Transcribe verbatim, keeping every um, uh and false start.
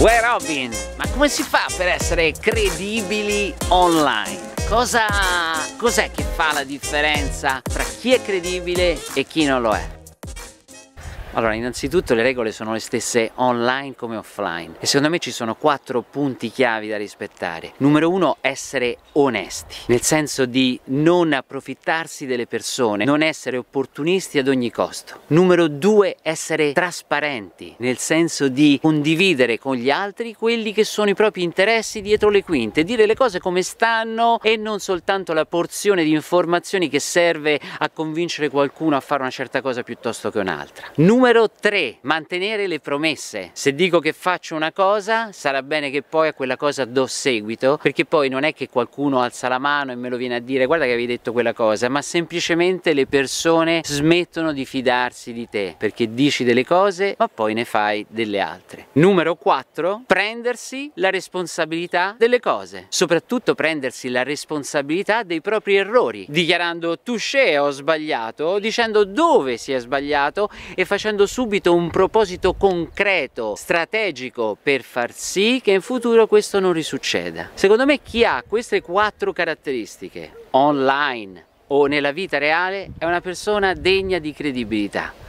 Uè Robin, ma come si fa per essere credibili online? Cosa, cos'è che fa la differenza tra chi è credibile e chi non lo è? Allora, innanzitutto le regole sono le stesse online come offline e secondo me ci sono quattro punti chiavi da rispettare. Numero uno, essere onesti, nel senso di non approfittarsi delle persone, non essere opportunisti ad ogni costo. Numero due, essere trasparenti, nel senso di condividere con gli altri quelli che sono i propri interessi dietro le quinte, dire le cose come stanno e non soltanto la porzione di informazioni che serve a convincere qualcuno a fare una certa cosa piuttosto che un'altra. Numero tre, mantenere le promesse. Se dico che faccio una cosa, sarà bene che poi a quella cosa do seguito, perché poi non è che qualcuno alza la mano e me lo viene a dire guarda che avevi detto quella cosa, ma semplicemente le persone smettono di fidarsi di te perché dici delle cose ma poi ne fai delle altre. Numero quattro, prendersi la responsabilità delle cose, soprattutto prendersi la responsabilità dei propri errori, dichiarando touché, ho sbagliato, dicendo dove si è sbagliato e facendo subito un proposito concreto, strategico, per far sì che in futuro questo non risucceda. Secondo me chi ha queste quattro caratteristiche online o nella vita reale è una persona degna di credibilità.